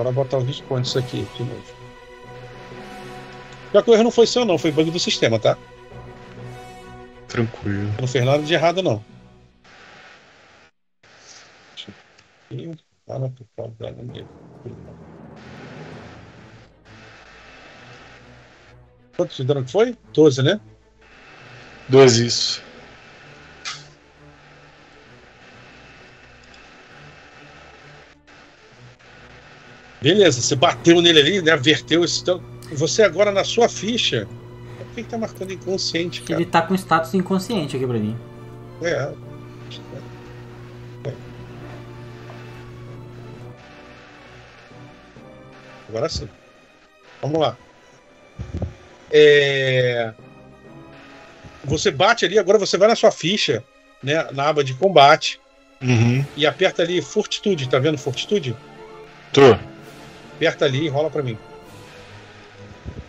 Bora botar os 20 pontos aqui de novo. Já que o erro não foi seu não, foi bug do sistema, tá? Tranquilo. Não fez nada de errado não. Quanto de dano que foi? 12, né? 12, isso. Beleza, você bateu nele ali, né? Verteu esse... Você agora na sua ficha... Por que tá marcando inconsciente, cara? Ele tá com status inconsciente aqui pra mim. É. Agora sim. Vamos lá. Você bate ali, agora você vai na sua ficha, né? Na aba de combate. Uhum. E aperta ali fortitude, tá vendo fortitude? Tô. Aperta ali e rola pra mim.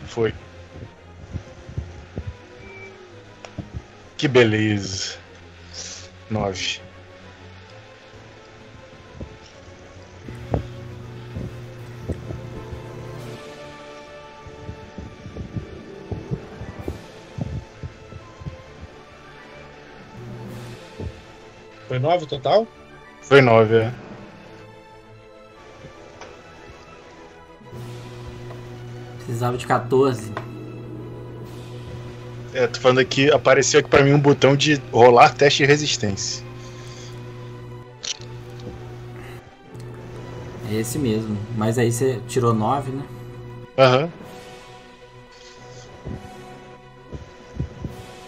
Foi. Que beleza. 9. Foi 9 o total? Foi 9, é. Precisava de 14. É, tô falando aqui, apareceu aqui pra mim um botão de rolar teste de resistência. É esse mesmo, mas aí você tirou 9, né? Aham. Uhum.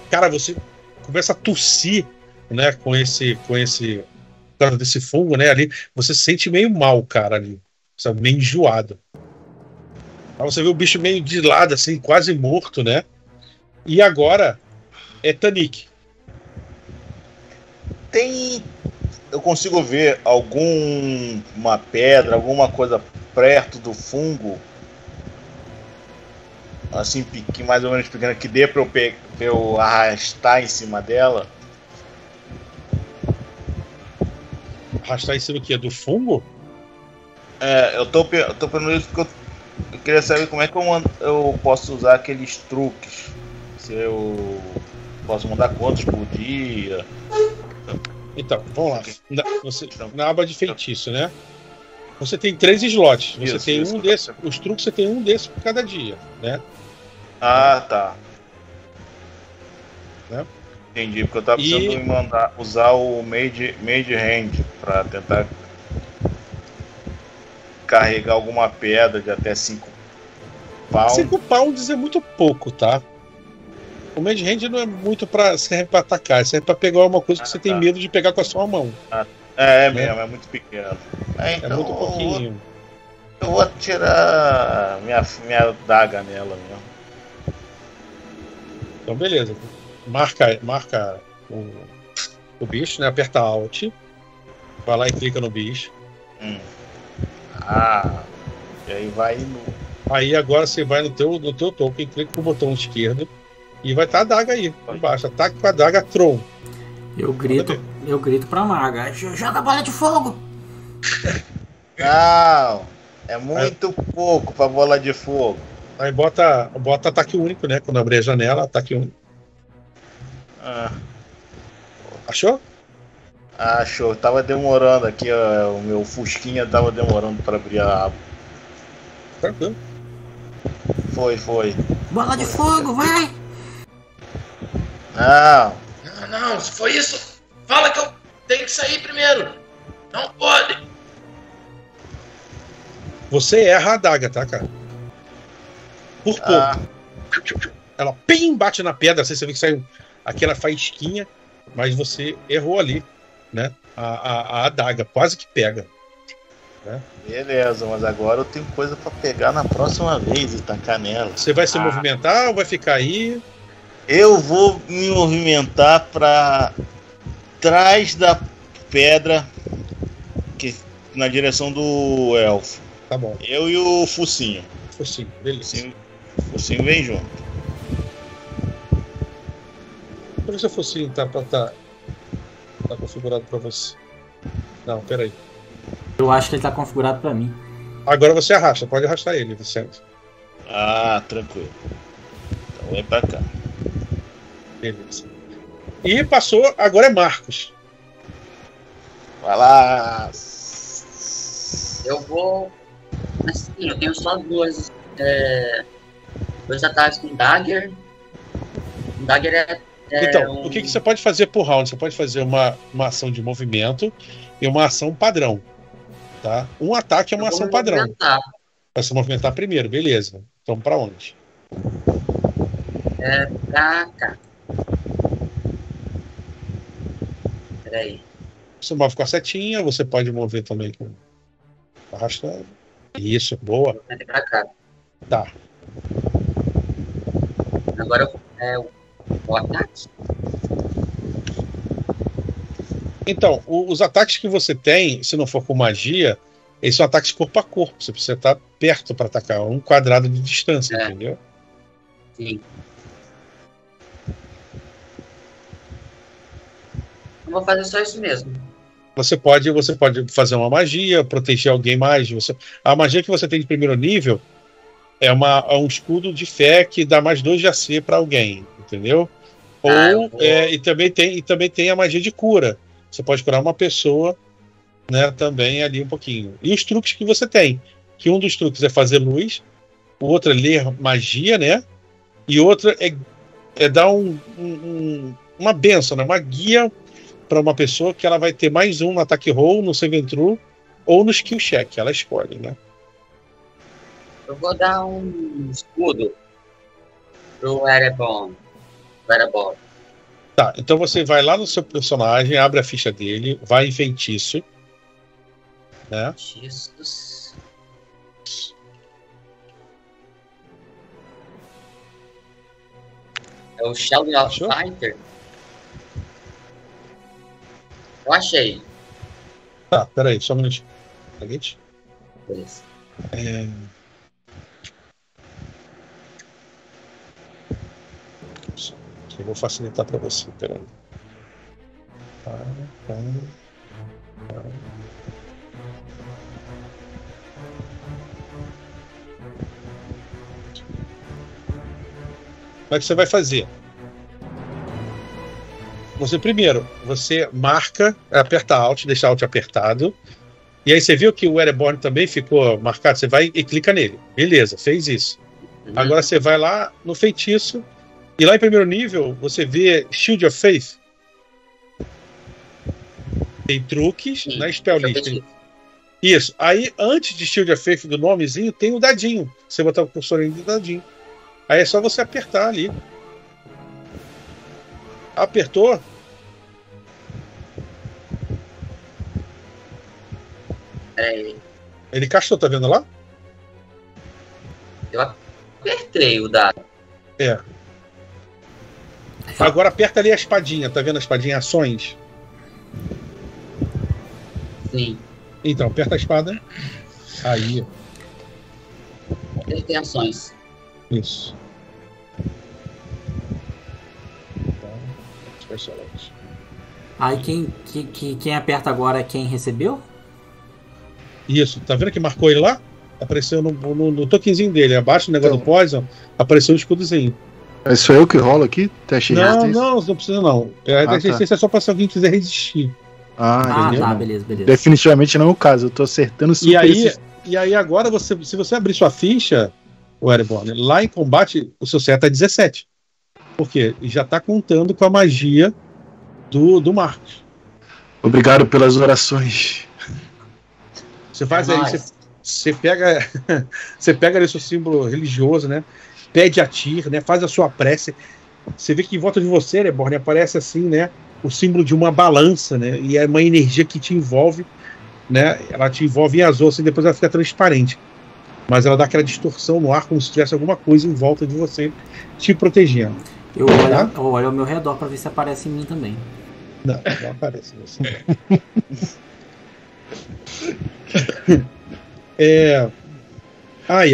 Cara, você começa a tossir, né, com esse cara desse fungo, né, ali, você se sente meio mal, cara, ali, sabe, meio enjoado. Aí você vê o bicho meio de lado, assim, quase morto, né, e agora é Tanik. Eu consigo ver alguma pedra, alguma coisa perto do fungo, assim, mais ou menos pequena, que dê pra eu arrastar em cima dela? Arrastar em cima do que? Do fungo? É, eu tô pensando isso porque eu queria saber como é que eu posso usar aqueles truques. Se eu posso mandar quantos por dia. Então, vamos lá. Na aba de feitiço, né? Você tem 3 slots. Você isso, tem isso, um desses. Os truques você tem um desses por cada dia, né? Ah, tá. Né? Entendi, porque eu tava precisando usar o Mage Hand pra tentar carregar alguma pedra de até 5 pounds. 5 pounds é muito pouco, tá? O Mage Hand não é muito pra serve pra atacar, serve pra pegar alguma coisa que você tem medo de pegar com a sua mão. Ah, é mesmo, é muito pequeno. É, então é muito pouquinho. Eu vou atirar minha daga nela mesmo. Então, beleza. Marca o bicho, né? Aperta Alt. Vai lá e clica no bicho. Ah, e aí vai no... Aí agora você vai no teu token, clica com o botão esquerdo e vai estar a daga aí, embaixo. Ataque com a daga Tron. Eu grito pra maga. Joga a bola de fogo! Não, é muito pouco pra bola de fogo. Aí bota ataque único, né? Quando abrir a janela, ataque único. Ah. Achou? Achou, tava demorando aqui, ó, o meu fusquinha tava demorando pra abrir a aba. Tranquilo. Foi. Bola de fogo, vai! Não, se foi isso, fala que eu tenho que sair primeiro. Não pode. Você erra a daga, tá, cara? Por pouco. Ela pim, bate na pedra, assim, você vê que saiu aquela faísquinha, mas você errou ali, né? A adaga quase que pega, né? Beleza, mas agora eu tenho coisa pra pegar na próxima vez e tacar nela. Você vai se movimentar ou vai ficar aí? Eu vou me movimentar pra trás da pedra, na direção do elfo. Tá bom. Eu e o focinho. Focinho, beleza. Focinho vem junto. Por isso eu fosse tá configurado pra você. Não, peraí. Eu acho que ele tá configurado pra mim. Agora você arrasta, pode arrastar ele, Vicente. Ah, tranquilo. Então é pra cá. Beleza. E passou, agora é Marcos. Vai lá. Eu vou. Assim, eu tenho só dois ataques com Dagger. Dagger é então, o que você pode fazer por round? Você pode fazer uma ação de movimento e uma ação padrão. Tá? Um ataque é uma ação padrão. Vai se movimentar primeiro, beleza. Então pra onde? É pra cá. Peraí. Você move com a setinha, você pode mover também com arrastando. Isso, boa. É pra cá. Tá. Agora é o ataque. Então, os ataques que você tem, se não for com magia, eles são ataques corpo a corpo. Você precisa estar perto para atacar, um quadrado de distância, entendeu? Sim. Eu vou fazer só isso mesmo. Você pode fazer uma magia, proteger alguém mais. A magia que você tem de primeiro nível é um escudo de fé que dá mais 2 de AC para alguém, entendeu? E também tem a magia de cura. Você pode curar uma pessoa, né, também ali um pouquinho. E os truques que você tem. Que um dos truques é fazer luz, o outro é ler magia, né? E outro é dar uma benção, né, uma guia para uma pessoa que ela vai ter mais um no ataque roll, no save and throw ou no skill check. Ela escolhe, né? Eu vou dar um escudo pro Ereborn. Tá, então você vai lá no seu personagem, abre a ficha dele, vai em feitiço. Né? Jesus. É o Shield of Faith? Eu achei. Tá, peraí, só um minutinho. Beleza. Eu vou facilitar para você, peraí. Como é que você vai fazer? Você marca, aperta Alt, deixa Alt apertado. E aí você viu que o Ereborn também ficou marcado, você vai e clica nele. Beleza, fez isso. Agora você vai lá no feitiço. E lá em primeiro nível, você vê Shield of Faith. Tem truques na Spell List. Isso. Aí, antes de Shield of Faith, do nomezinho, tem o dadinho. Você botar o cursorinho do dadinho. Aí é só você apertar ali. Apertou. Ele castou, tá vendo lá? Eu apertei o dado. É. Agora aperta ali a espadinha, tá vendo a espadinha? Ações. Sim. Então, aperta a espada. Aí. Ele tem ações. Isso. Aí quem aperta agora é quem recebeu? Isso, tá vendo que marcou ele lá? Apareceu no tokenzinho dele, abaixo do negócio do Poison, apareceu o escudozinho. É só eu que rolo aqui? Teste de resistência? Não precisa não. Teste de resistência é só pra se alguém quiser resistir. Tá, beleza. Definitivamente não é o caso, eu tô acertando super. E aí agora, se você abrir sua ficha, o Ereborn, lá em combate, o seu CA tá 17. Por quê? Já tá contando com a magia do Marcos. Obrigado pelas orações. Você faz aí, você pega ali o seu símbolo religioso, né? Pede a Tyr, né? Faz a sua prece. Você vê que em volta de você, Ereborn, aparece assim, né? O símbolo de uma balança, né? E é uma energia que te envolve, né? Ela te envolve em azul, assim, depois ela fica transparente. Mas ela dá aquela distorção no ar, como se tivesse alguma coisa em volta de você te protegendo. Eu olho ao meu redor para ver se aparece em mim também. Não aparece em você. E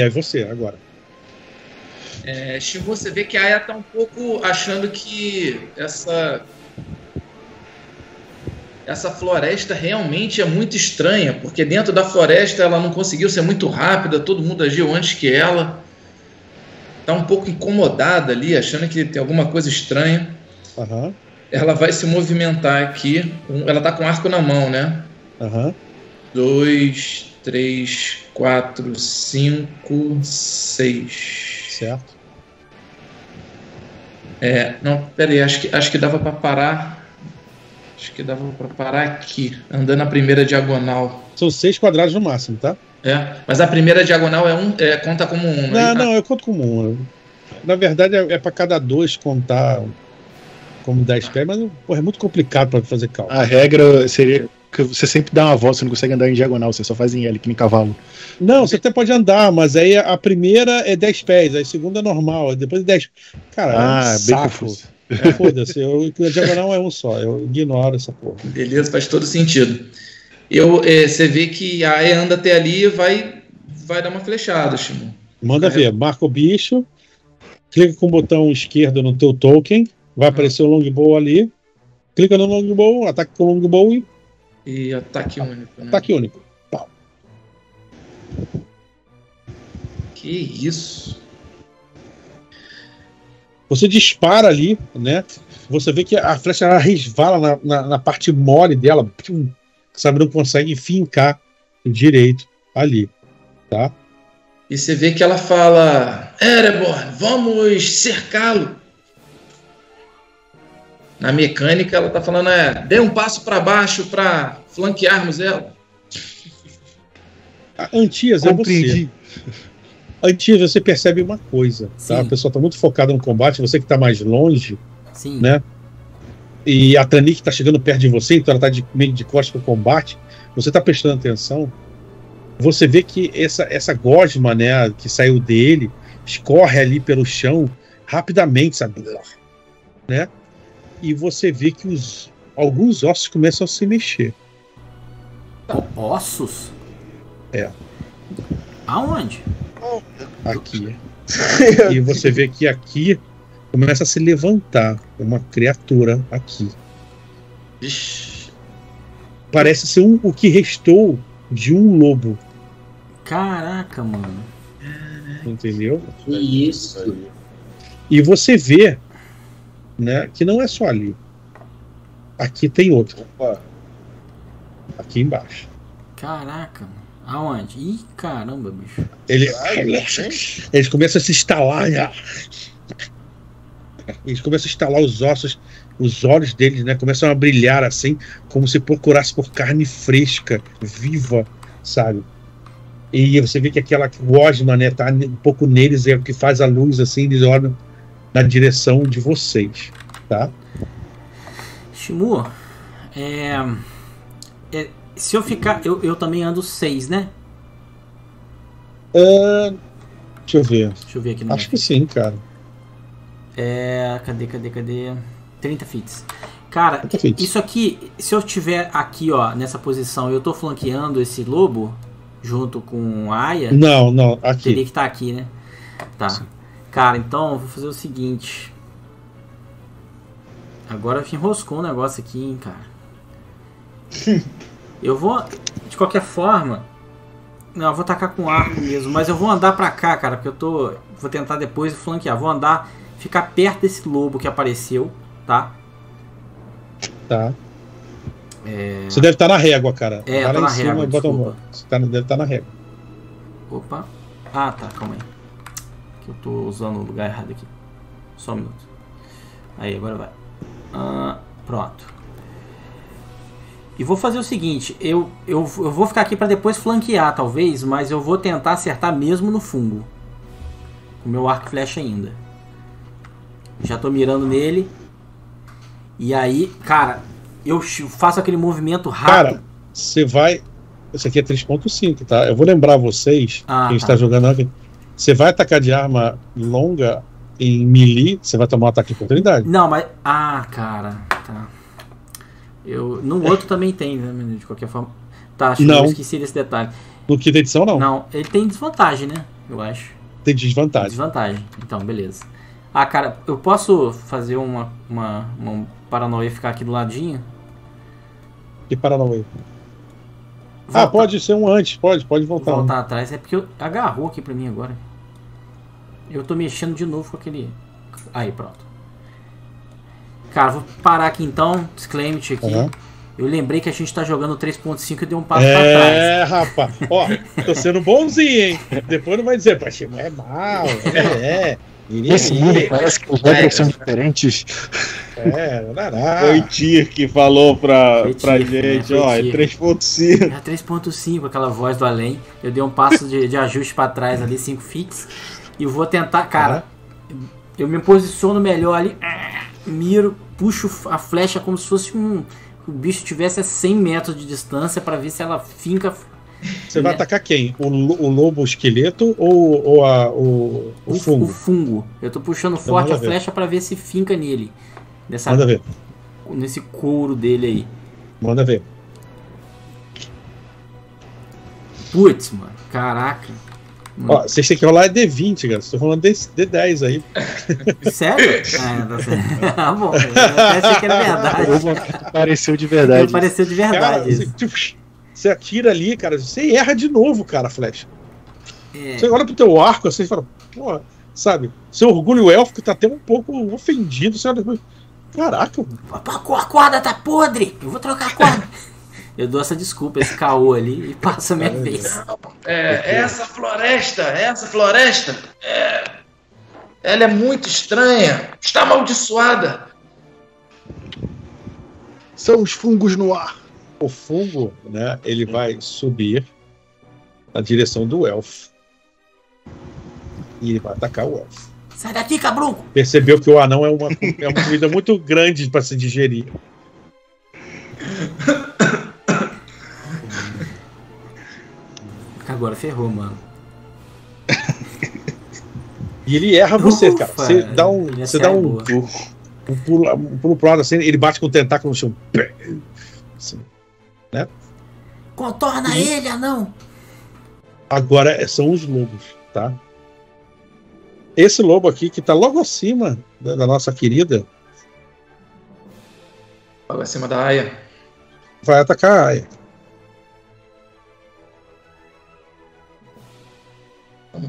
aí você, agora. Ximu, você vê que a Aya tá um pouco achando que essa essa floresta realmente é muito estranha, porque dentro da floresta ela não conseguiu ser muito rápida, todo mundo agiu antes que ela. Está um pouco incomodada ali, achando que tem alguma coisa estranha. Uhum. Ela vai se movimentar aqui. Ela tá com arco na mão, né? Uhum. 2, 3, 4, 5, 6. Certo. É, não, peraí, acho que dava pra parar. Acho que dava pra parar aqui, andando a primeira diagonal. São 6 quadrados no máximo, tá? É, mas a primeira diagonal é um, conta como um. Não, não, eu conto como um. Na verdade é pra cada 2 contar como 10 pés, mas porra, é muito complicado pra fazer cálculo. A regra seria que você sempre dá uma volta, você não consegue andar em diagonal, você só faz em L, que nem cavalo. Não, você até pode andar, mas aí a primeira é 10 pés, aí a segunda é normal, depois é 10. Cara, é um bem confuso. É, foda-se, a diagonal é um só, eu ignoro essa porra. Beleza, faz todo sentido. Você vê que a Aya anda até ali e vai dar uma flechada, Ximu. Manda ver, marca o bicho, clica com o botão esquerdo no teu token, vai aparecer o longbow ali, clica no longbow, ataque com o longbow e ataque único, né? Ataque único. Pau. Que isso? Você dispara ali, né? Você vê que a flecha ela resvala na parte mole dela, sabe, não consegue fincar direito ali, tá? E você vê que ela fala: Ereborn, vamos cercá-lo. Na mecânica ela tá falando, dê um passo para baixo para flanquearmos ela. Antias, compreendi. É você. Antias, você percebe uma coisa, tá? A pessoa tá muito focada no combate, você que tá mais longe, sim, né? E a Tanik tá chegando perto de você, então ela tá meio de costas pro combate. Você tá prestando atenção. Você vê que essa gosma, né, que saiu dele, escorre ali pelo chão rapidamente, sabe? Né? E você vê que alguns ossos começam a se mexer. Ossos? É. Aonde? Aqui. E você vê que aqui começa a se levantar uma criatura aqui. Ixi. Parece ser o que restou de um lobo. Caraca, mano. Entendeu? Que isso. E você vê, né, que não é só ali. Aqui tem outro. Opa. Aqui embaixo. Caraca, aonde? Ih, caramba, bicho. Eles começam a se estalar. Eles começam a estalar os ossos. Os olhos deles, né, começam a brilhar assim, como se procurasse por carne fresca, viva, sabe? E você vê que aquela gosma, né, tá um pouco neles, é o que faz a luz assim, eles olham na direção de vocês, tá? Ximu, se eu ficar, eu também ando 6, né? Deixa eu ver aqui. Acho que sim, cara. Cadê? 30 fits. Cara, 30 fits. Isso aqui, se eu tiver aqui, ó, nessa posição, eu tô flanqueando esse lobo junto com a Aya? Não, aqui. Teria que estar aqui, né? Tá. Sim. Cara, então eu vou fazer o seguinte. Agora enroscou um negócio aqui, hein, cara. Eu vou, de qualquer forma... Não, eu vou tacar com arco mesmo. Mas eu vou andar pra cá, cara, porque eu tô... Vou tentar depois flanquear. Vou andar, ficar perto desse lobo que apareceu, tá? Tá. Você deve estar na régua, cara. Eu tô na régua, desculpa. Você deve estar na régua. Opa. Ah, tá, calma aí. Eu tô usando o lugar errado aqui. Só um minuto. Aí, agora vai. Pronto. E vou fazer o seguinte. Eu vou ficar aqui pra depois flanquear, talvez. Mas eu vou tentar acertar mesmo no fungo. Com o meu arco e flecha ainda. Já tô mirando nele. E aí, cara, eu faço aquele movimento rápido. Cara, você vai... Esse aqui é 3.5, tá? Eu vou lembrar vocês. Quem está jogando aqui... Você vai atacar de arma longa em melee, você vai tomar um ataque de oportunidade. Não, mas... Ah, cara, tá. No outro também tem, né? De qualquer forma. Tá, acho que eu esqueci desse detalhe. No que tem edição, não. Não, ele tem desvantagem, né? Eu acho. Tem desvantagem. Desvantagem. Então, beleza. Ah, cara, eu posso fazer uma paranoia e ficar aqui do ladinho? de Paranauê. Volta. Ah, pode ser um antes, pode voltar. Voltar um atrás, é porque eu... agarrou aqui pra mim agora. Eu tô mexendo de novo com aquele... Aí, pronto. Cara, vou parar aqui então, disclaimer aqui. Uhum. Eu lembrei que a gente tá jogando 3.5 e deu um passo pra trás. É, rapaz. Ó, tô sendo bonzinho, hein? Depois não vai dizer, mas é mal, Esse mundo parece que os regras são diferentes. É, não dará. Foi Tyr que falou pra gente, ó, é 3.5. É 3.5, aquela voz do além. Eu dei um passo de ajuste pra trás ali, 5 fits. E eu vou tentar, cara, eu me posiciono melhor ali, miro, puxo a flecha como se fosse um... O bicho tivesse a 100 metros de distância para ver se ela finca. Você vai atacar quem? O lobo esqueleto ou o fungo? O fungo. Eu tô puxando então forte a flecha para ver se finca nele. Manda ver. Nesse couro dele aí. Manda ver. Putz, mano. Caraca. Ó, vocês têm que rolar D20, galera. Estou falando D10 aí. Sério? Ah, tá certo. Ah, bom, eu achei que era verdade. Pareceu de verdade. Não, pareceu de verdade. Cara, você atira ali, cara, você erra de novo, cara, a flecha. É. Você olha pro teu arco, você fala, pô, sabe, seu orgulho élfico tá até um pouco ofendido. Você olha, caraca. A corda tá podre, eu vou trocar a corda. Eu dou essa desculpa, esse caô ali, e passo a minha vez. Essa floresta, ela é muito estranha, está amaldiçoada. São os fungos no ar. O fungo, né, ele vai subir na direção do elfo. E ele vai atacar o elfo. Sai daqui, cabrunco! Percebeu que o anão é uma comida muito grande para se digerir. Agora ferrou, mano. E ele erra você, cara. Você dá um. Você dá um pulo pro lado assim, ele bate com o tentáculo no chão. Assim, né? Contorna ele, anão! Agora são os lobos, tá? Esse lobo aqui que tá logo acima da nossa querida. Logo acima da Aya. Vai atacar a Aya.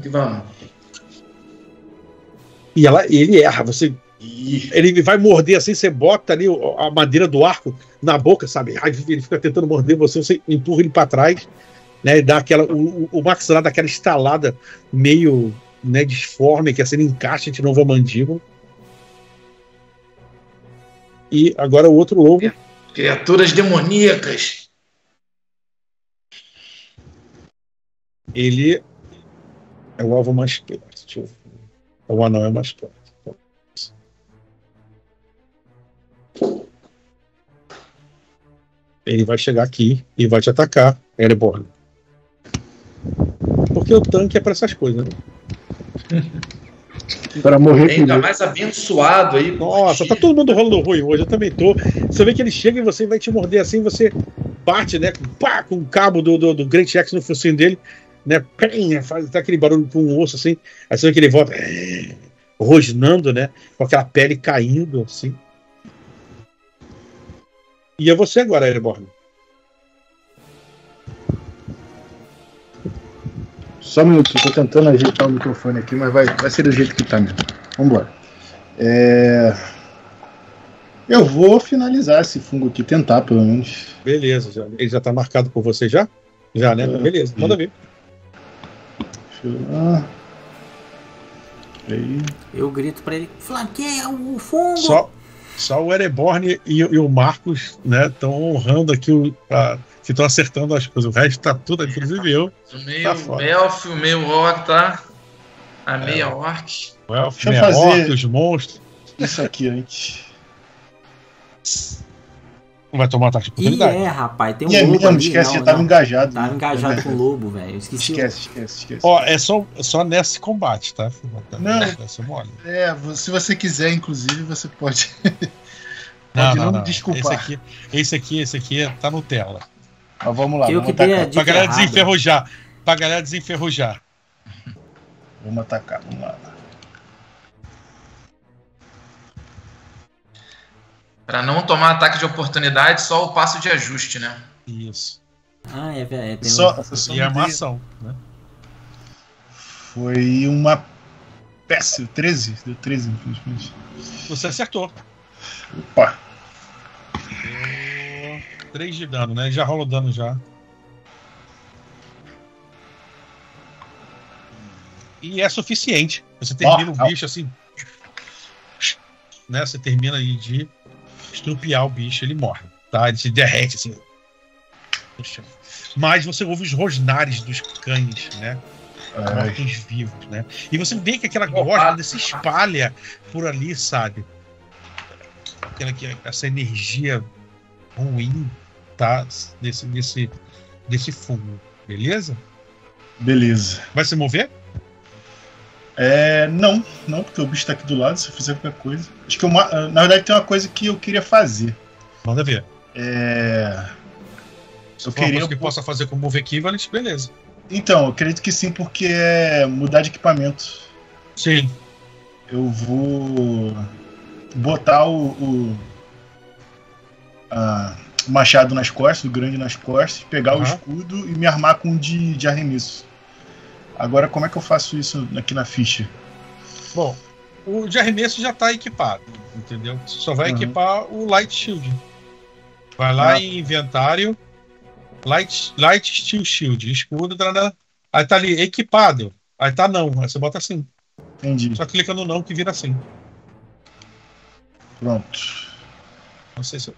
Que vamos. E ele erra, você. Ele vai morder assim, você bota ali a madeira do arco na boca, sabe? Ele fica tentando morder você empurra ele pra trás, né? E dá aquela. O maxilar dá aquela estalada meio, né, disforme, que assim ele encaixa de novo a mandíbula. E agora o outro lobo. Criaturas demoníacas. Ele. É o alvo mais perto. O anão é mais perto. Ele vai chegar aqui e vai te atacar, Ereborn. Porque o tanque é para essas coisas, né? Para morrer. Ainda mais abençoado aí. Nossa, tá todo mundo rolando ruim hoje. Eu também tô. Você vê que ele chega e você vai te morder assim, você bate, né? Pá, com o cabo do Great Axe no focinho dele. Né, faz até aquele barulho com um osso assim, assim que ele volta rosnando, né, com aquela pele caindo assim. E é você agora, Ereborn. Só um minuto, tô tentando ajeitar o microfone aqui, mas vai ser do jeito que tá mesmo. Vamos embora. Eu vou finalizar esse fungo aqui, tentar pelo menos. Beleza, ele já tá marcado por você já? Já, né? Beleza, manda ver. Eu grito pra ele, flanqueia o fungo. Só o Ereborn e o Marcos, né, estão honrando aqui que estão acertando as coisas. O resto tá tudo, inclusive eu. O Melf, o meio orc, tá? A meia orc. O Melf, meia orc, os monstros. Isso aqui antes. Vai tomar um ataque de oportunidade. E rapaz, tem um lobo. Não esquece, já tava engajado. Tava engajado com o lobo, velho. Esquece. Ó, é só nesse combate, tá? Não. Se você quiser, inclusive, você pode. não desculpar. Esse aqui tá no tela. Mas vamos lá. Pra galera desenferrujar. Vamos atacar, vamos lá. Pra não tomar ataque de oportunidade, só o passo de ajuste, né? Isso. Ah, é verdade. E é uma ação, né? Foi uma péssima. 13. Deu 13, infelizmente. Você acertou. Opa. 3 de dano, né? Já rola o dano já. E é suficiente. Você termina o bicho assim, né? Você termina aí de estrupiar o bicho, ele morre, tá? Ele se derrete assim. Poxa. Mas você ouve os rosnares dos cães, né? Mortos vivos, né? E você vê que aquela gosma se espalha por ali, sabe? Aquela que essa energia ruim, tá? Desse fungo, beleza? Beleza. Vai se mover? É, não, porque o bicho tá aqui do lado. Se eu fizer qualquer coisa, acho que na verdade tem uma coisa que eu queria fazer. Manda ver. Se for uma coisa que possa fazer com o Move Equivalent, beleza. Então, eu acredito que sim, porque é mudar de equipamento. Sim. Eu vou botar o machado nas costas, o grande nas costas, pegar o escudo e me armar com um de arremesso. Agora, como é que eu faço isso aqui na ficha? Bom, o de arremesso já está equipado, entendeu? Você só vai equipar o Light Shield. Vai lá em inventário, Light Steel Shield, escudo, aí tá ali, equipado. Aí tá não, aí você bota assim. Entendi. Só clica no não que vira assim. Pronto. Não sei se eu...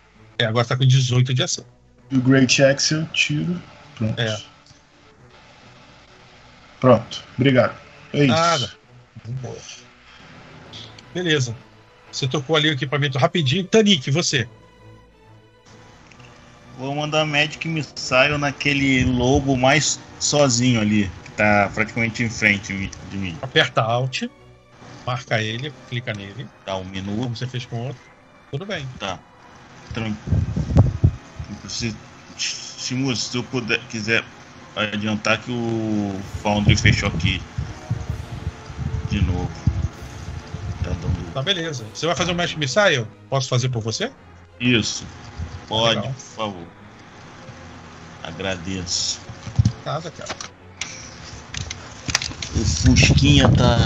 agora tá com 18 de ação. E o Great Axe eu tiro. Pronto. Pronto, obrigado. É isso. Nada. Beleza. Você tocou ali o equipamento rapidinho. Tanik, você? Vou mandar Magic Missile naquele lobo mais sozinho ali, que tá praticamente em frente de mim. Aperta Alt, marca ele, clica nele. Dá um menu. Como você fez com o outro. Tudo bem. Tá. Tranquilo. Se eu quiser... Vai adiantar que o Foundry fechou aqui de novo. Tá dando... Tá, beleza. Você vai fazer o Magic Missile? Posso fazer por você? Isso. Pode, legal. Por favor. Agradeço. Nada, cara. O Fusquinha tá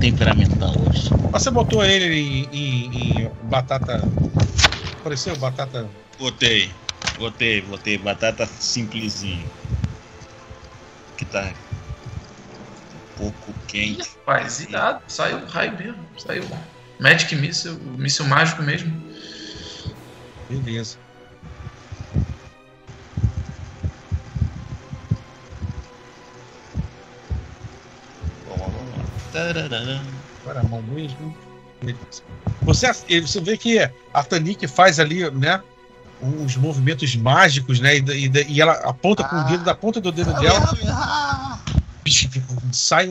temperamental hoje. Mas você botou ele em batata... Apareceu batata... Botei. Batata simplesinho. Que tá um pouco quente. Rapaz, e nada, saiu o raio mesmo. Saiu Magic Missile, o míssil mágico mesmo. Beleza. Vamos lá. Agora a mão mesmo. Você vê que a Tanik faz ali, né? Os movimentos mágicos, né? E ela aponta com o dedo, da ponta do dedo dela. Sai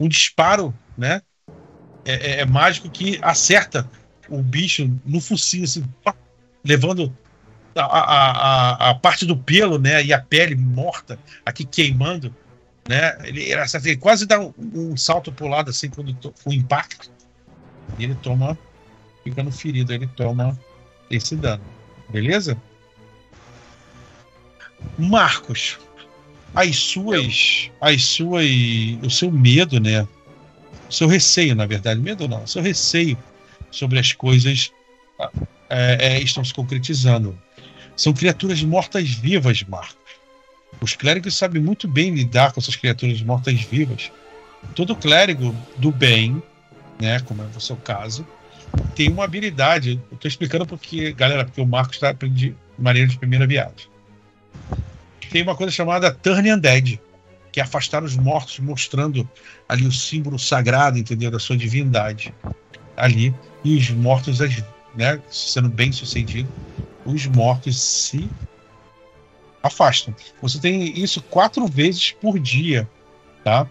um disparo, né? É mágico que acerta o bicho no focinho, assim, levando a parte do pelo, né? E a pele morta aqui queimando, né? Ele acerta, ele quase dá um salto pro lado, assim, quando o impacto. E ele toma, ficando ferido, ele toma esse dano, beleza? Marcos, o seu medo, né? O seu receio, na verdade, medo não, o seu receio sobre as coisas estão se concretizando. São criaturas mortas-vivas, Marcos. Os clérigos sabem muito bem lidar com essas criaturas mortas-vivas. Todo clérigo do bem, né? Como é o seu caso, tem uma habilidade. Eu tô explicando porque, galera, porque o Marcos tá de maneira de primeira viagem. Tem uma coisa chamada Turn Undead, que é afastar os mortos, mostrando ali o símbolo sagrado, entendeu? Da sua divindade ali. E os mortos, né, sendo bem sucedido, os mortos se afastam. Você tem isso 4 vezes por dia, tá?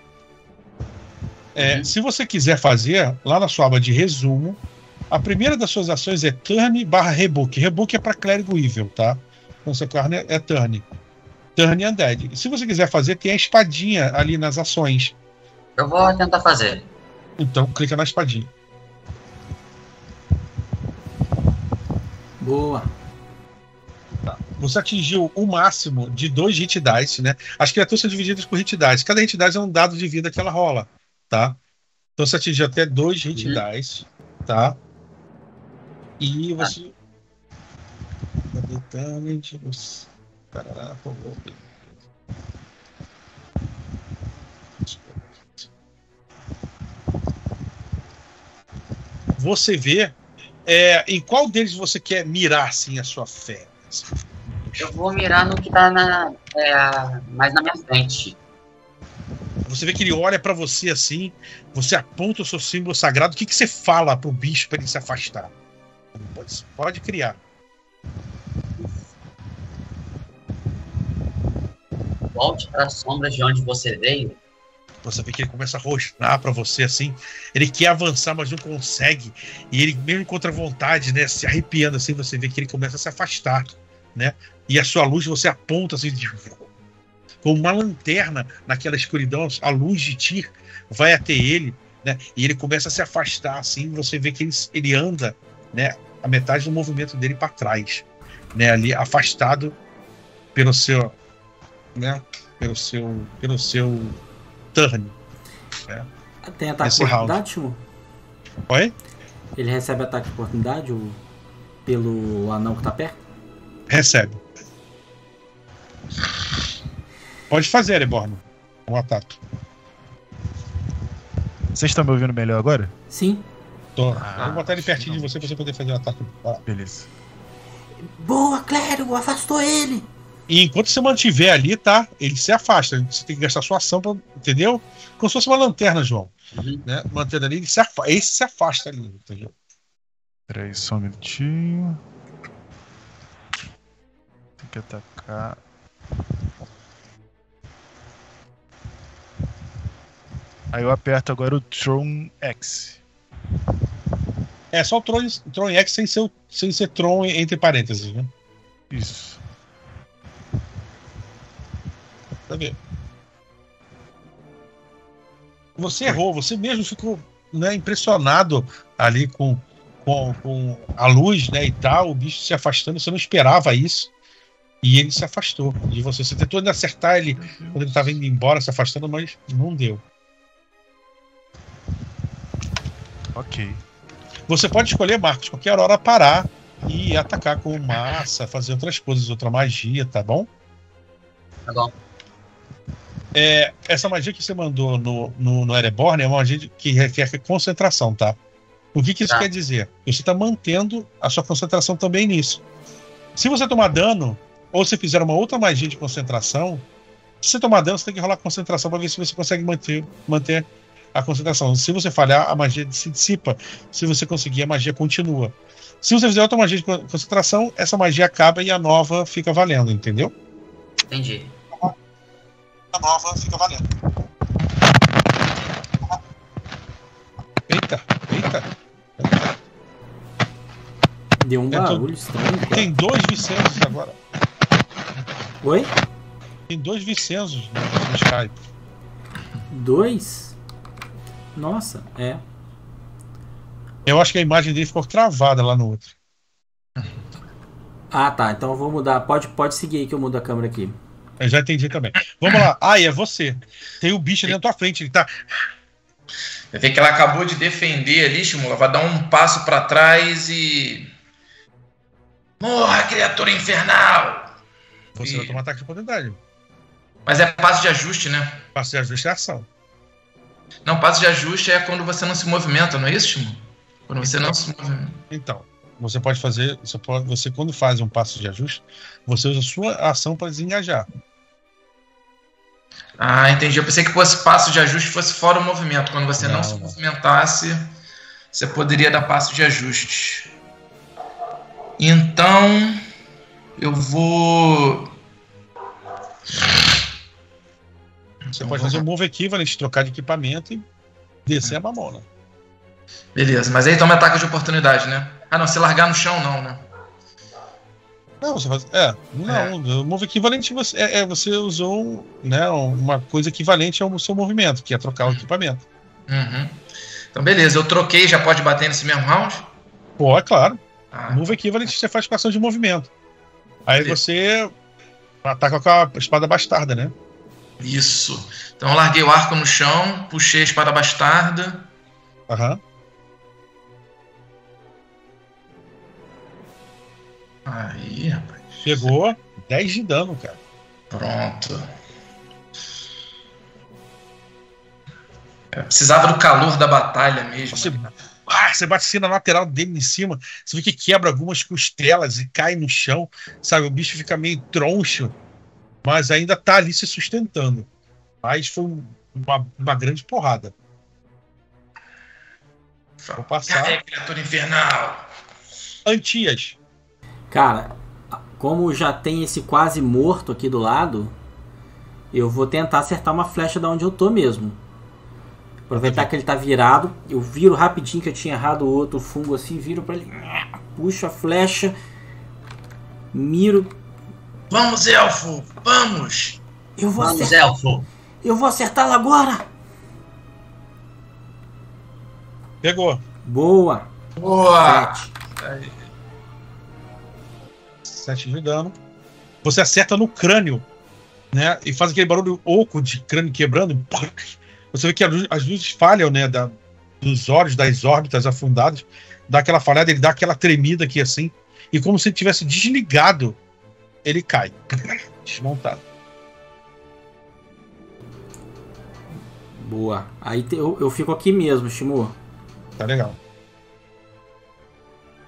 Se você quiser fazer, lá na sua aba de resumo, a primeira das suas ações é turn/rebook. Rebook é para clérigo evil, tá? Então seu clérigo é turn. Turn Undead. E se você quiser fazer, tem a espadinha ali nas ações. Eu vou tentar fazer. Então clica na espadinha. Boa. Tá. Você atingiu o máximo de 2 hit dice, né? As criaturas são divididas por hit dice. Cada hit dice é um dado de vida que ela rola, tá? Então você atingiu até 2 hit dice, tá? E você... Você vê em qual deles você quer mirar, assim, a sua fé? Eu vou mirar no que tá mais na minha frente. Você vê que ele olha pra você assim, você aponta o seu símbolo sagrado. O que você fala pro bicho pra ele se afastar? Pode criar. Volte para as sombras de onde você veio. Você vê que ele começa a rosnar para você assim. Ele quer avançar, mas não consegue. E ele mesmo encontra vontade, né? Se arrepiando assim, você vê que ele começa a se afastar, né? E a sua luz você aponta assim, com uma lanterna naquela escuridão, a luz de Tyr vai até ele, né? E ele começa a se afastar assim. Você vê que ele anda, né? A metade do movimento dele para trás, né? Ali afastado pelo seu, né? Pelo seu turn, né? Tem ataque de oportunidade, Ximu? Oi? Ele recebe ataque de oportunidade pelo anão que tá perto? Recebe. Pode fazer, Ereborn, um ataque. Vocês estão me ouvindo melhor agora? Sim. Tô. Eu vou botar ele pertinho de você pra você poder fazer o ataque. Ah. Beleza. Boa, Clérigo, afastou ele. E enquanto você mantiver ali, tá? Ele se afasta. Você tem que gastar sua ação, pra, entendeu? Como se fosse uma lanterna, João. Uhum. Né? Mantendo ali, esse se afasta ali, entendeu? Peraí, só um minutinho. Tem que atacar. Aí eu aperto agora o Tron X. É só o Tron X sem ser Tron entre parênteses, né? Isso. Tá vendo? Você errou, você mesmo ficou, né, impressionado ali com a luz, né, e tal, o bicho se afastando, você não esperava isso. E ele se afastou de você. Você tentou ainda acertar ele quando ele tava indo embora, se afastando, mas não deu. Ok. Você pode escolher, Marcos, qualquer hora parar e atacar com massa, fazer outras coisas, outra magia, tá bom? Tá bom. Essa magia que você mandou no Ereborn é uma magia que requer concentração, tá? O que isso quer dizer? Você tá mantendo a sua concentração também nisso. Se você tomar dano, ou se fizer uma outra magia de concentração, se você tomar dano, você tem que rolar concentração pra ver se você consegue manter a concentração. Se você falhar, a magia se dissipa. Se você conseguir, a magia continua. Se você fizer outra magia de concentração, essa magia acaba e a nova fica valendo, entendeu? Entendi. A nova fica valendo. Eita. Deu um barulho estranho. Cara. Tem 2 Vicensos agora. Oi? Tem 2 Vicensos no Skype. 2? Nossa, é. Eu acho que a imagem dele ficou travada lá no outro. Ah, tá. Então eu vou mudar. Pode seguir aí que eu mudo a câmera aqui. Eu já entendi também. Vamos lá. Ah, é você. Tem o bicho ali na tua frente. Ele tá... Eu vi que ela acabou de defender ali, Ximu. Ela vai dar um passo pra trás e... Morra, criatura infernal! Você vai tomar ataque de oportunidade. Mas é passo de ajuste, né? Passo de ajuste é ação. Não, passo de ajuste é quando você não se movimenta, não é isso, Ximu? Quando você não se movimenta. Então, você pode fazer... Você quando faz um passo de ajuste, você usa a sua ação para desengajar. Ah, entendi. Eu pensei que fosse passo de ajuste fosse fora o movimento. Quando você não se movimentasse, você poderia dar passo de ajuste. Então, eu vou... Você pode fazer um move equivalent, trocar de equipamento e descer a mamona. Beleza, mas aí toma ataque de oportunidade, né? Ah, não, se largar no chão, não, né? Não, você faz... o move equivalente você usou, né, uma coisa equivalente ao seu movimento, que é trocar o equipamento. Uhum. Então, beleza, eu troquei, já pode bater nesse mesmo round? Pô, é claro. Move equivalente, você faz ação de movimento. Aí você ataca com a espada bastarda, né? Isso. Então eu larguei o arco no chão, puxei a espada bastarda. Aham. Aí, rapaz. Pegou 10 de dano, cara. Pronto. Eu precisava do calor da batalha mesmo. Você bate assim na lateral dele em cima, você vê que quebra algumas costelas e cai no chão, sabe? O bicho fica meio troncho, mas ainda tá ali se sustentando. Mas foi uma grande porrada. Vou passar. Cadê, criatura infernal? Antias. Cara, como já tem esse quase morto aqui do lado, eu vou tentar acertar uma flecha da onde eu tô mesmo. Aproveitar que ele tá virado, eu viro rapidinho que eu tinha errado o outro fungo assim, viro pra ele, puxo a flecha, miro. Vamos, elfo, vamos! Eu vou acertá-lo agora! Pegou. Boa! Boa! 7 de dano. Você acerta no crânio, né? E faz aquele barulho oco de crânio quebrando. Você vê que as luzes falham, né? Dos olhos, das órbitas afundadas. Dá aquela falhada, ele dá aquela tremida aqui assim. E como se ele tivesse desligado, ele cai. Desmontado. Boa. Aí eu fico aqui mesmo, Ximu. Tá legal.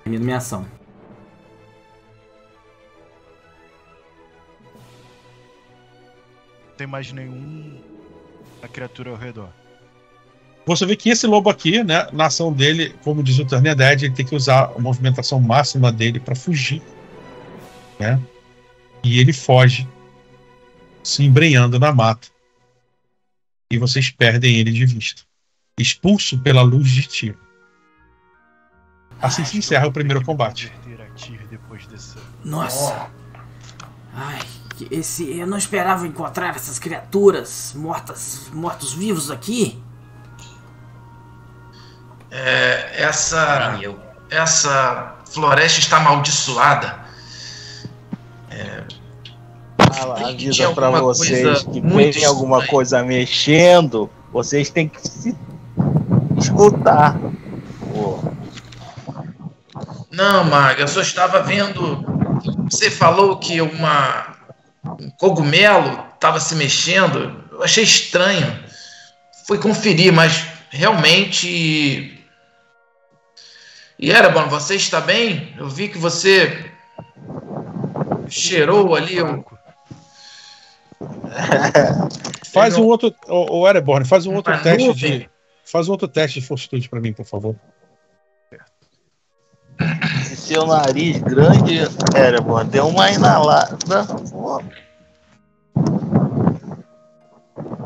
Minha ação. Não tem mais nenhum... a criatura ao redor. Você vê que esse lobo aqui, né, na ação dele, como diz o Turn Undead, ele tem que usar a movimentação máxima dele para fugir, né? E ele foge, se embrenhando na mata. E vocês perdem ele de vista, expulso pela luz de Tyr. Assim se encerra o primeiro combate. Nossa. Ai. Eu não esperava encontrar essas criaturas mortos-vivos aqui. Essa floresta está amaldiçoada. Avisa para vocês que verem alguma coisa mexendo, vocês têm que se escutar. Não, Maga, eu só estava vendo. Você falou que um cogumelo estava se mexendo. Eu achei estranho. Fui conferir, mas realmente... E Ereborn, você está bem? Eu vi que você cheirou ali um... Faz um outro... O Ereborn, faz um outro teste de... Faz um outro teste de fortitude para mim, por favor. Seu nariz grande, Ereborn, deu uma inalada.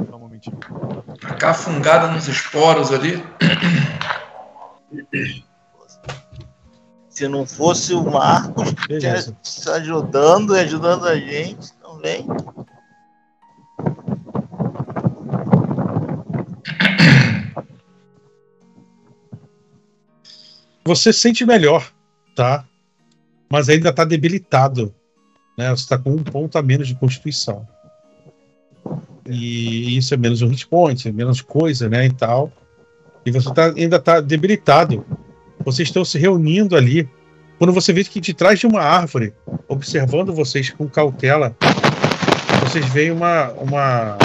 Uma cafungada nos esporos ali. Se não fosse o Marcos te ajudando e ajudando a gente também. Você sente melhor, tá? Mas ainda está debilitado, né? Você está com um ponto a menos de constituição. E isso é menos um hit point, é menos coisa, né? E tal. E você ainda está debilitado. Vocês estão se reunindo ali. Quando você vê que de trás de uma árvore, observando vocês com cautela, vocês veem uma...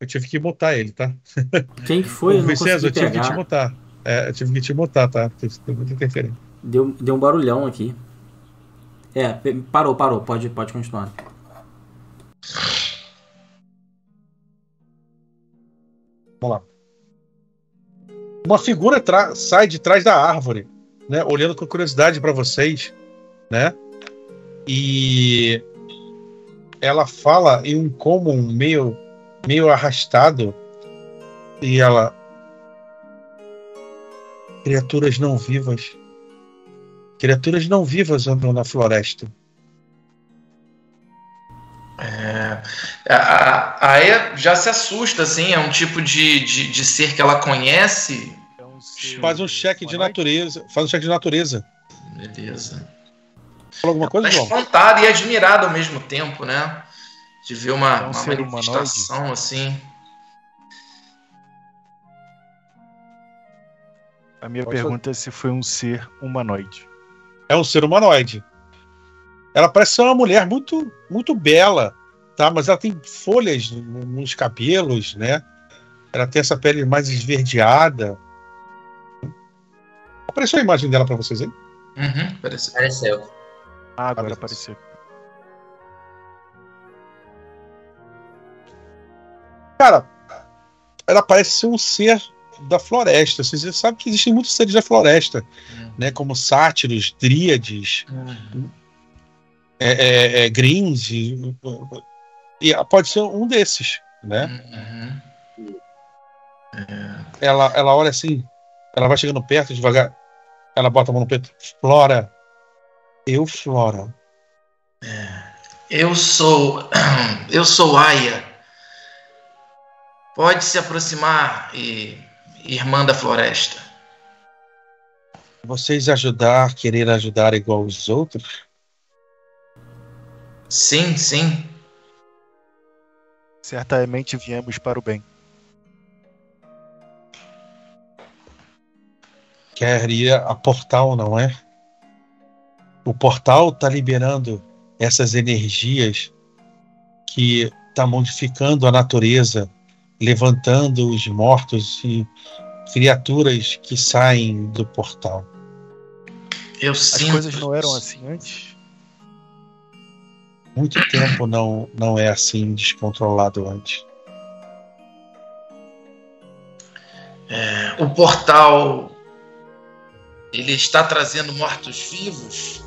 Eu tive que botar ele, tá? Quem que foi? Vicenzo, eu tive que te botar. É, eu tive que te botar, tá? Tem muita interferência. Deu um barulhão aqui. Parou. Pode continuar. Vamos lá. Uma figura sai de trás da árvore, né? Olhando com curiosidade para vocês, né? E ela fala em um comum meio arrastado, e ela: criaturas não vivas andam na floresta. A Aya já se assusta, assim, é um tipo de ser que ela conhece. Faz um cheque de natureza. Faz um cheque de natureza. Beleza. Fala alguma coisa, João? Tá espantada e admirada ao mesmo tempo, né? De ver uma manifestação humanoide, assim. A minha pergunta é se foi um ser humanoide. É um ser humanoide. Ela parece ser uma mulher muito, muito bela, tá? Mas ela tem folhas nos cabelos, né? Ela tem essa pele mais esverdeada. Apareceu a imagem dela pra vocês aí? Uhum, apareceu. Ah, agora apareceu. Cara, ela parece ser um ser da floresta. Você sabe que existem muitos seres da floresta, né? Como sátiros, dríades, grins, e pode ser um desses, né? Uhum. É. Ela olha assim, ela vai chegando perto devagar, ela bota a mão no peito. Flora, Flora. Eu sou Aya. Pode se aproximar, irmã da floresta. Vocês querer ajudar igual os outros? Sim, sim. Certamente viemos para o bem. Queria a portal, não é? O portal está liberando essas energias que está modificando a natureza, levantando os mortos e criaturas que saem do portal. As coisas não eram assim antes? Muito tempo não é assim descontrolado antes. O portal, ele está trazendo mortos vivos?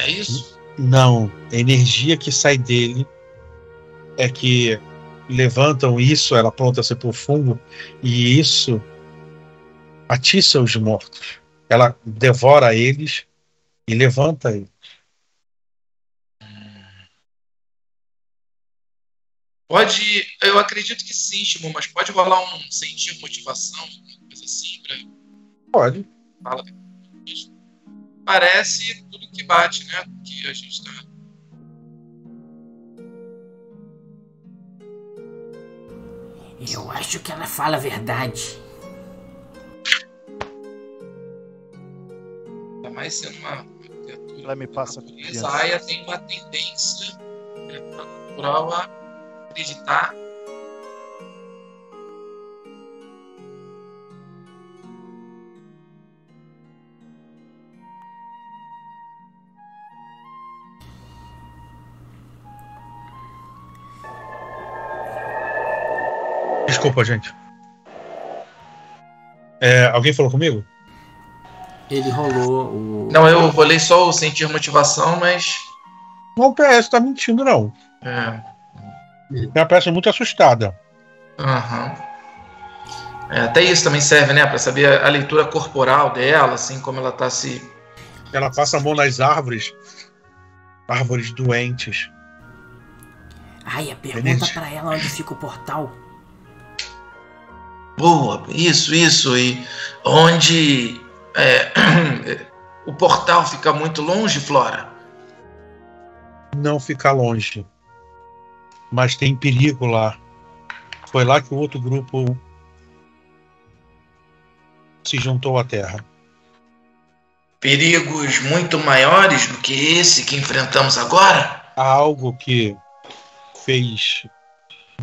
É isso? Não, a energia que sai dele é que levantam isso, ela apronta-se por fundo, e isso atiça os mortos. Ela devora eles e levanta eles. Pode, eu acredito que sim, Ximu, mas pode rolar um sentir motivação, alguma coisa assim? Pode. Fala. Parece tudo que bate, né? Que a gente tá... Eu acho que ela fala a verdade. Ainda mais sendo uma criatura. Ela me passa a confiança. A Aya tem uma tendência natural a acreditar. Desculpa, gente. Alguém falou comigo? Ele rolou o... Não, eu rolei só o sentir motivação, mas... Não parece que tá mentindo, não. Ela parece muito assustada. Uhum. Até isso também serve, né? Pra saber a leitura corporal dela, assim, como ela tá se... Ela passa a mão nas árvores. Árvores doentes. Ai, pergunta pra ela onde fica o portal. Boa, isso, e onde o portal fica muito longe, Flora? Não fica longe, mas tem perigo lá. Foi lá que o outro grupo se juntou à Terra. Perigos muito maiores do que esse que enfrentamos agora? Há algo que fez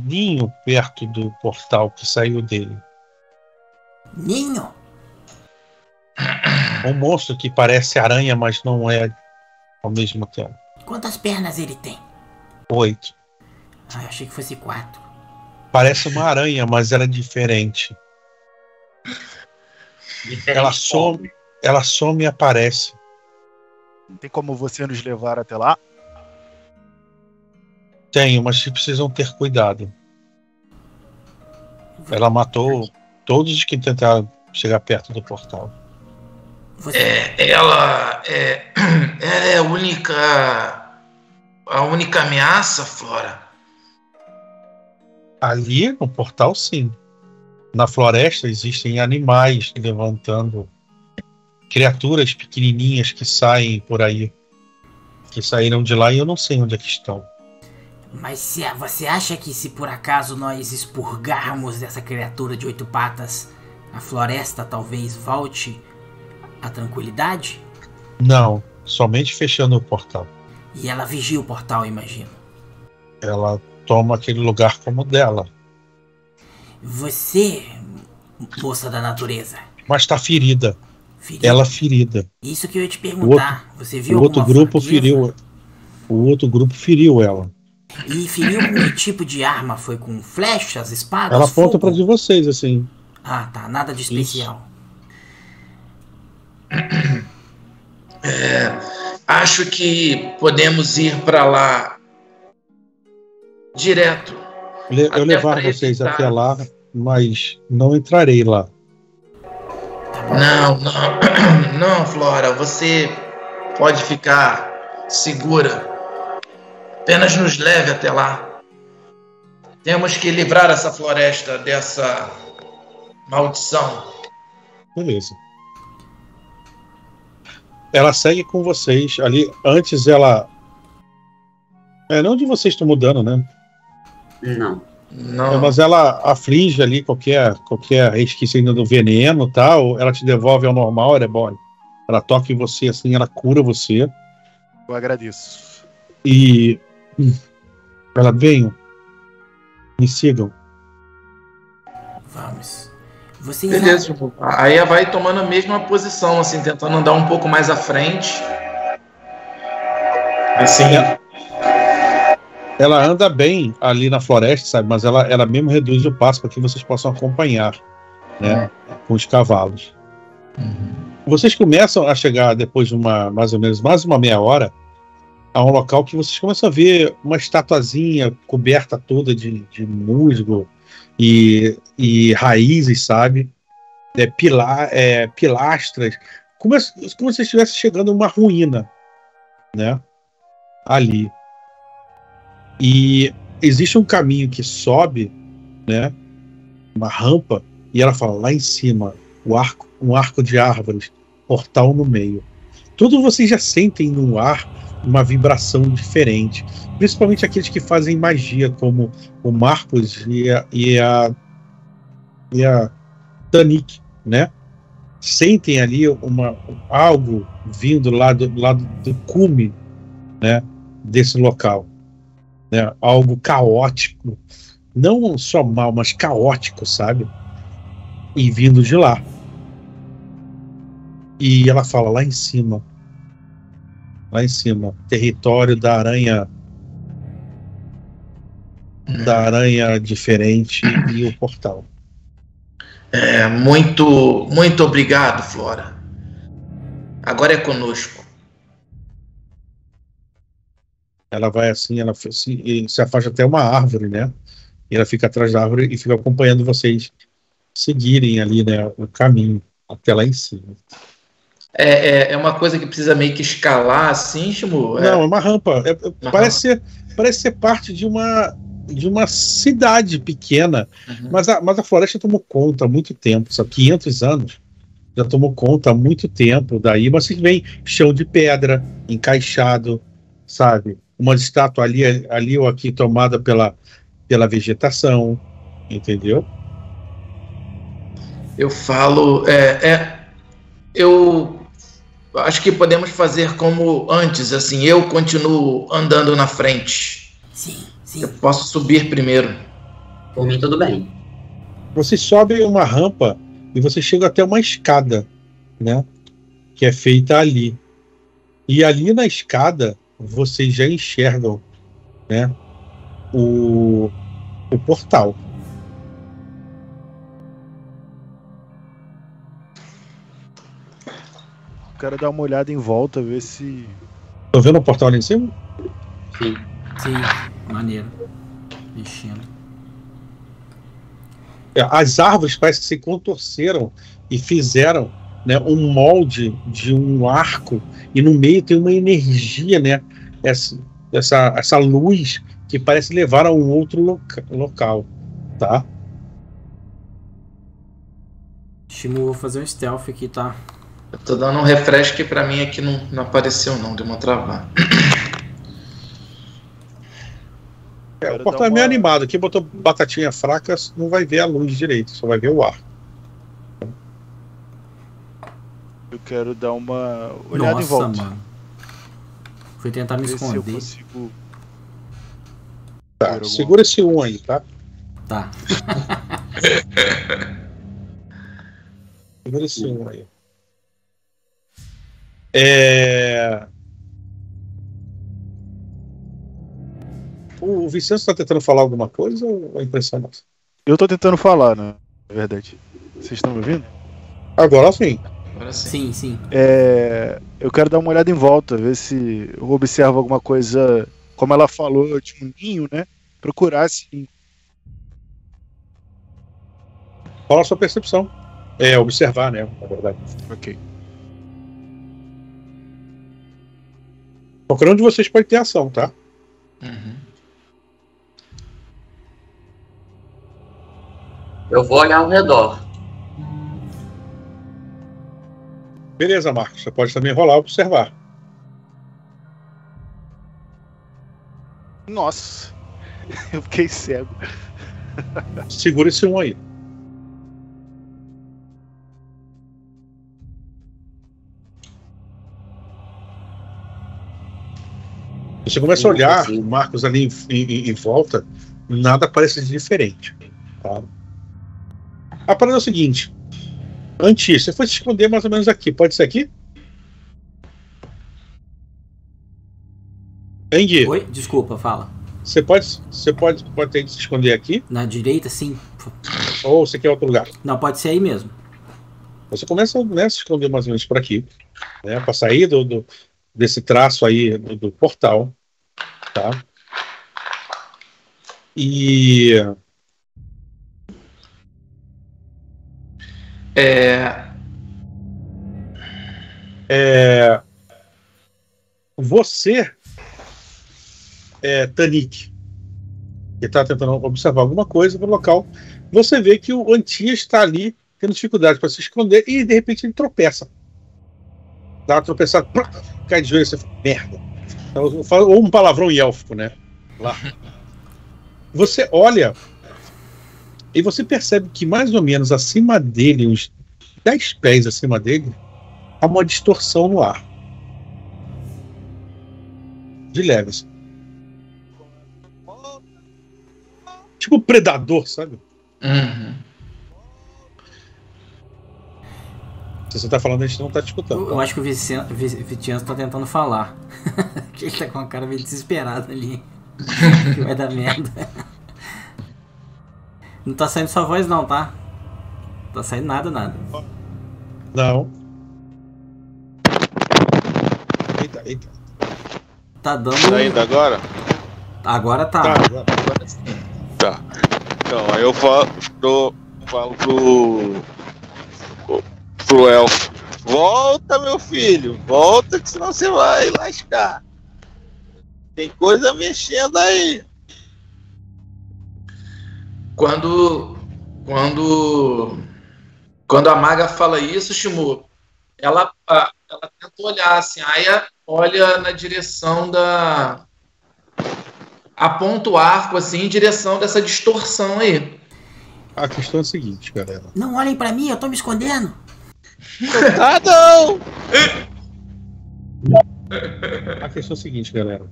ninho perto do portal que saiu dele. Ninho? Um monstro que parece aranha, mas não é ao mesmo tempo. Quantas pernas ele tem? 8. Ah, eu achei que fosse 4. Parece uma aranha, mas ela é diferente. Ela some e aparece. Tem como você nos levar até lá? Tenho, mas precisam ter cuidado. Ela matou todos os que tentaram chegar perto do portal. Ela é a única ameaça, Flora. Ali, no portal, sim. Na floresta existem animais levantando criaturas pequenininhas que saem por aí. Que saíram de lá e eu não sei onde é que estão. Mas você acha que se por acaso nós expurgarmos dessa criatura de 8 patas, a floresta talvez volte à tranquilidade? Não, somente fechando o portal. E ela vigia o portal, imagino. Ela toma aquele lugar como dela. Você, moça da natureza. Mas tá ferida. Ferida. Ela ferida. Isso que eu ia te perguntar. Você viu alguma fraqueza? O outro grupo feriu ela. E feriu com que tipo de arma? Foi com flechas, espadas? Ela aponta pra de vocês, assim. Ah, tá. Nada de especial. Acho que podemos ir pra lá direto. Eu levar vocês até lá, mas não entrarei lá. Não, Flora, você pode ficar segura. Apenas nos leve até lá. Temos que livrar essa floresta dessa maldição. Beleza. Ela segue com vocês ali. Antes ela... não de vocês estão mudando, né? Não. Mas ela aflige ali qualquer resquício ainda do veneno, tá? Ou ela te devolve ao normal, Ereborn. Ela toca em você assim, ela cura você. Eu agradeço. E... ela venham, me sigam. Vamos. Você beleza. A Aya vai tomando a mesma posição, assim, tentando andar um pouco mais à frente. Assim. Ela anda bem ali na floresta, sabe? Mas ela mesmo reduz o passo para que vocês possam acompanhar, né? Com os cavalos. Vocês começam a chegar depois de mais ou menos uma meia hora. Há um local que vocês começam a ver uma estatuazinha coberta toda de musgo e raízes, sabe? Pilastras. Como se estivesse chegando a uma ruína, né? Ali. E existe um caminho que sobe, né? Uma rampa, e ela fala lá em cima, um arco de árvores, portal no meio. Todos vocês já sentem no ar uma vibração diferente, principalmente aqueles que fazem magia, como o Marcos e a Tanik, né? Sentem ali algo vindo lá do cume, né? Desse local, né? Algo caótico, não só mal, mas caótico, sabe? E vindo de lá. E ela fala lá em cima, território da aranha diferente e o portal. Muito obrigado, Flora. Agora é conosco. Ela vai assim, ela se afasta até uma árvore, né? E ela fica atrás da árvore e fica acompanhando vocês seguirem ali, né, o caminho até lá em cima. É uma coisa que precisa meio que escalar assim, Ximu? Não, é uma rampa. Parece ser parte de uma cidade pequena. Uhum. Mas a floresta tomou conta há muito tempo, sabe? 500 anos já tomou conta há muito tempo daí. Mas vocês veem chão de pedra, encaixado, sabe? Uma estátua ali ou aqui tomada pela vegetação, entendeu? Eu falo... Eu acho que podemos fazer como antes, assim, eu continuo andando na frente. Sim. Eu posso subir primeiro. Por mim, tudo bem. Você sobe uma rampa e você chega até uma escada, né? Que é feita ali. E ali na escada, vocês já enxergam, né? O portal. O cara dá uma olhada em volta, ver se... Tô vendo o portal ali em cima? Sim. Maneiro. Mexendo. As árvores parece que se contorceram e fizeram, né, um molde de um arco. E no meio tem uma energia, né? Essa luz que parece levar a um outro local. Tá. Ximu, vou fazer um stealth aqui, tá? Eu tô dando um refresh que pra mim aqui não apareceu não, deu uma travada. É, o portal é meio animado aqui, botou batatinha fraca, não vai ver a luz direito, só vai ver o ar. Eu quero dar uma olhada em volta. Mano. Fui tentar me esconder. Se eu consigo... Tá, segura esse 1 aí, tá? Tá. Segura esse 1 aí. O Vicente tá tentando falar alguma coisa ou é impressão nossa? Eu tô tentando falar, né? Na verdade. Vocês estão me ouvindo? Agora sim. Agora sim. Sim. Eu quero dar uma olhada em volta, ver se eu observo alguma coisa, como ela falou, tipo um ninho, né? Procurar sim. Qual a sua percepção? É, observar, né? Na verdade. Ok. Qualquer um de vocês pode ter ação, tá? Uhum. Eu vou olhar ao redor. Beleza, Marcos. Você pode também rolar e observar. Nossa. Eu fiquei cego. Segura esse 1 aí. Você começa a olhar, Marcos, ali em volta, nada parece diferente. Tá? A parada é o seguinte. Antes, você foi se esconder mais ou menos aqui. Pode ser aqui? Entendi. Oi? Desculpa, fala. Você pode ter que se esconder aqui? Na direita, sim. Ou você quer outro lugar? Não, pode ser aí mesmo. Você começa, né, a se esconder mais ou menos por aqui. Né, para sair desse traço aí do portal. Tá? E... Você, Tanik, que está tentando observar alguma coisa no local, você vê que o Antias está ali tendo dificuldade para se esconder e de repente ele tropeça. Dá uma tropeçada, plá, cai de joelho, você fala, merda. Ou um palavrão em élfico, né? Lá. Você olha. E você percebe que mais ou menos acima dele, uns 10 pés acima dele, há uma distorção no ar. De leves. Tipo predador, sabe? Uhum. Se você tá falando, a gente não tá te escutando. Eu acho que o Vitiano tá tentando falar. Ele tá com a cara meio desesperada ali. Que vai dar merda. Não tá saindo sua voz não, tá? Não tá saindo nada. Não. Eita. Tá dando... Tá indo agora? Agora tá. Agora sim. Tá. Então, aí eu falo pro elfo. Volta, meu filho. Volta, que senão você vai lascar. Tem coisa mexendo aí. Quando a maga fala isso, Ximu, ela tenta olhar assim, a Aya olha na direção aponta o arco assim em direção dessa distorção aí. A questão é a seguinte, galera. Não olhem pra mim, eu tô me escondendo. Ah, não! A questão é a seguinte, galera.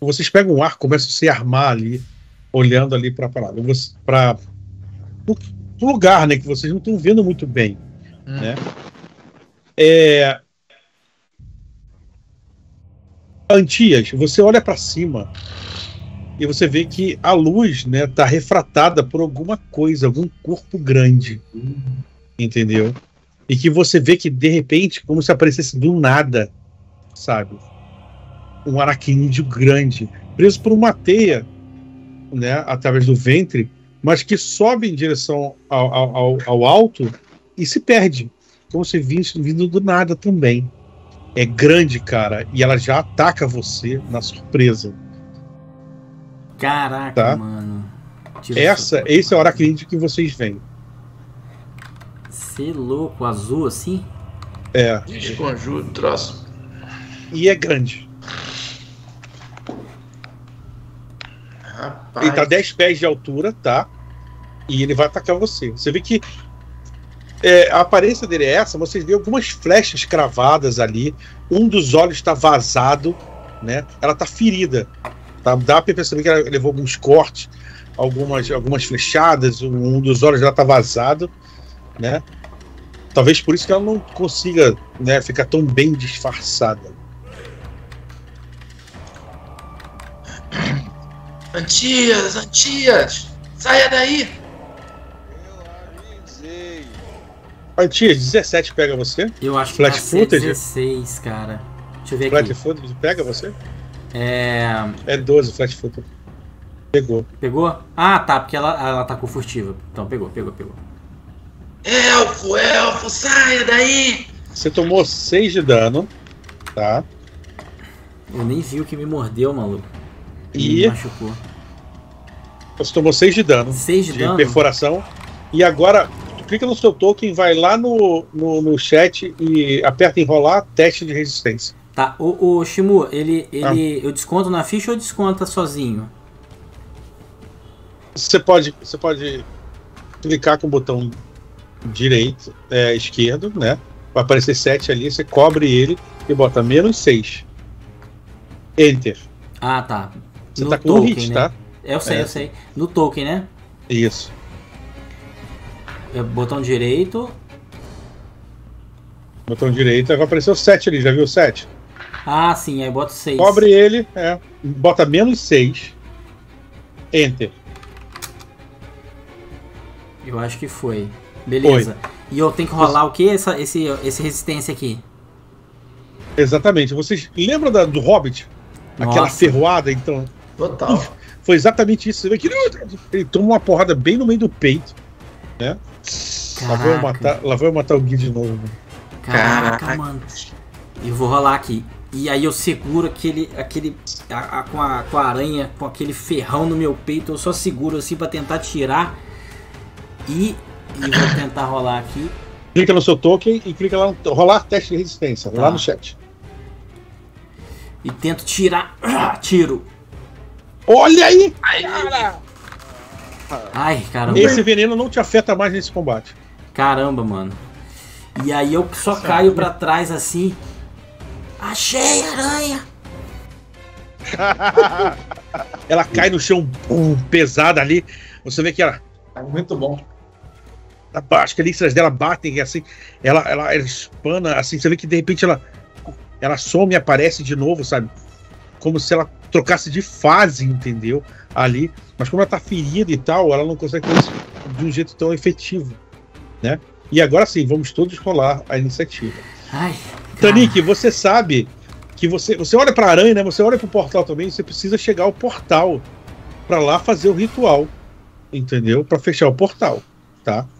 Vocês pegam um arco, começam a se armar ali, olhando ali para a parada, para o lugar, né, que vocês não estão vendo muito bem, né? Antias, você olha para cima e você vê que a luz, né, tá refratada por alguma coisa, algum corpo grande, entendeu? E que você vê que de repente, como se aparecesse do nada, sabe? Um aracnídeo grande, preso por uma teia, né, através do ventre, mas que sobe em direção ao alto e se perde, como se vindo do nada também. É grande, cara, e ela já ataca você na surpresa. Caraca, tá? Mano. Esse é o aracnídeo que vocês veem. Cê louco, azul assim? É. Desconjura o troço. E é grande. Rapaz. Ele tá 10 pés de altura, tá? E ele vai atacar você. Você vê que a aparência dele é essa, vocês vê algumas flechas cravadas ali. Um dos olhos tá vazado, né? Ela tá ferida. Tá? Dá pra perceber que ela levou alguns cortes, algumas flechadas, um dos olhos já tá vazado, né? Talvez por isso que ela não consiga, né, ficar tão bem disfarçada. Antias, saia daí! Eu avisei. Antias, 17 pega você? Eu acho que flat footed 16, cara. Deixa eu ver aqui. Flat footed pega você? É 12, flat footed. Pegou. Pegou? Ah, tá, porque ela atacou furtiva. Então pegou. Elfo, saia daí! Você tomou 6 de dano, tá? Eu nem vi o que me mordeu, maluco. E me machucou. Você tomou 6 de dano. 6 de dano? Perfuração. E agora, clica no seu token, vai lá no chat e aperta enrolar, teste de resistência. Tá, o Ximu, ele eu desconto na ficha ou desconta sozinho? Você pode clicar com o botão direito, esquerdo, né? Vai aparecer 7 ali, você cobre ele e bota -6. Enter. Ah, tá. Você no tá com token, hit, né? Tá? Eu sei. No token, né? Isso. Botão direito. Botão direito, vai aparecer o 7 ali, já viu o 7? Ah, sim, aí bota 6. Cobre ele, bota -6. Enter. Eu acho que foi. Beleza. Foi. E eu tenho que rolar o que? Esse resistência aqui. Exatamente. Vocês lembram do Hobbit? Nossa. Aquela ferroada, então. Total. Foi exatamente isso. Ele tomou uma porrada bem no meio do peito. Né? Lá vou eu matar o Gui de novo. Mano. Caraca, mano. Eu vou rolar aqui. E aí eu seguro com a aranha, com aquele ferrão no meu peito. Eu só seguro assim pra tentar tirar. E vou tentar rolar aqui. Clica no seu token e clica lá no rolar teste de resistência, tá lá no chat. E tento tirar. Tiro. Olha aí! Ai, caramba. Esse veneno não te afeta mais nesse combate. Caramba, mano. E aí eu só caio pra trás assim. Achei, aranha! Ela cai no chão pesada ali. Você vê que ela... Muito bom. Acho que ali as dela batem assim, ela espana assim, você vê que de repente ela some e aparece de novo, sabe? Como se ela trocasse de fase, entendeu? Ali, mas como ela tá ferida e tal, ela não consegue fazer isso de um jeito tão efetivo, né? E agora sim, vamos todos rolar a iniciativa. Ai, Tanik, você sabe que você olha pra aranha, né? Você olha pro portal também, você precisa chegar ao portal pra lá fazer o ritual, entendeu? Pra fechar o portal, tá?